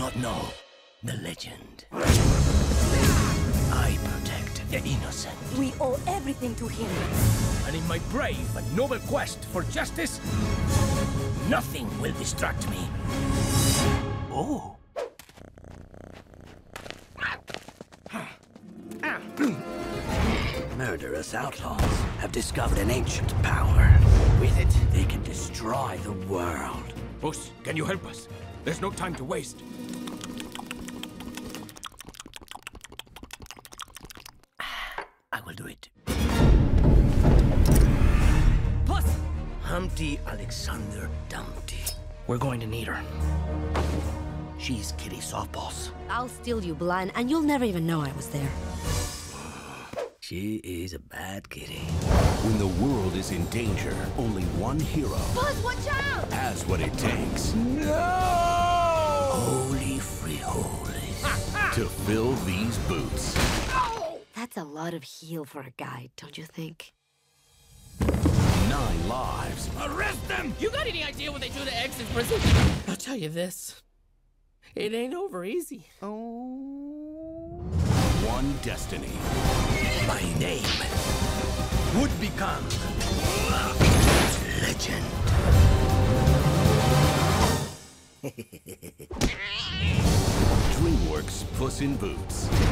not know the legend. I protect the innocent. We owe everything to him. And in my brave and noble quest for justice, nothing will distract me. Oh. Murderous outlaws have discovered an ancient power. With it, they can destroy the world. Puss, can you help us? There's no time to waste. I will do it. Puss! Humpty Alexander Dumpty. We're going to need her. She's Kitty Softpaws. I'll steal you blind, and you'll never even know I was there. She is a bad kitty. When the world is in danger, only one hero... Puss, watch out! ...has what it takes. No! Holy frijoles. To fill these boots. Oh! That's a lot of heel for a guide, don't you think? 9 lives. Arrest them! You got any idea what they do to eggs in prison? I'll tell you this. It ain't over easy. Oh. One destiny. My name would become legend. DreamWorks Puss in Boots.